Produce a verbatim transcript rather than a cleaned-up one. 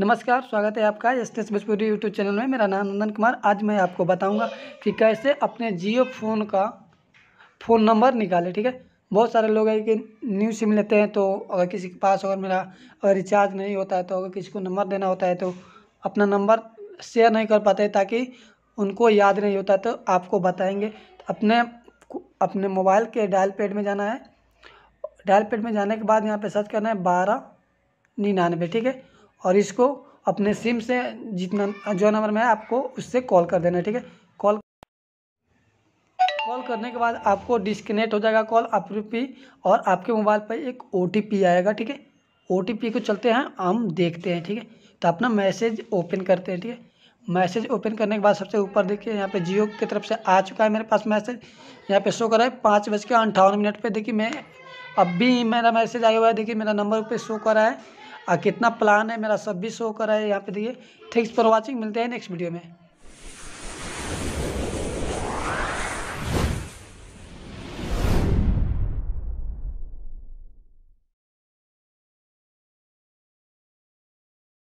नमस्कार, स्वागत है आपका एस टी समझपुरी यूट्यूब चैनल में। मेरा नाम नंदन कुमार। आज मैं आपको बताऊंगा कि कैसे अपने जियो फ़ोन का फ़ोन नंबर निकालें। ठीक है, बहुत सारे लोग हैं कि न्यू सिम लेते हैं, तो अगर किसी के पास अगर मेरा अगर रिचार्ज नहीं होता है, तो अगर किसी को नंबर देना होता है तो अपना नंबर शेयर नहीं कर पाते ताकि उनको याद नहीं होता। तो आपको बताएँगे, अपने अपने मोबाइल के डायल पैड में जाना है। डायल पैड में जाने के बाद यहाँ पर सर्च करना है बारह निन्यानवे। ठीक है, और इसको अपने सिम से जितना जो नंबर में है आपको उससे कॉल कर देना है। ठीक है, कॉल कॉल करने के बाद आपको डिस्कनेक्ट हो जाएगा कॉल आप पी और आपके मोबाइल पर एक ओ टी पी आएगा। ठीक है, ओ टी पी को चलते हैं हम देखते हैं। ठीक है, तो अपना मैसेज ओपन करते हैं। ठीक है, मैसेज ओपन करने के बाद सबसे ऊपर देखिए यहाँ पे जियो की तरफ से आ चुका है मेरे पास मैसेज। यहाँ पे शो कर रहा है पाँच बज के अंठावन मिनट पर। देखिए मैं अब भी मेरा मैसेज आया हुआ है। देखिए मेरा नंबर पे शो कर रहा है और कितना प्लान है मेरा सब भी शो कर रहा है यहाँ पे। देखिए, थैंक्स फॉर वॉचिंग, मिलते हैं नेक्स्ट वीडियो में।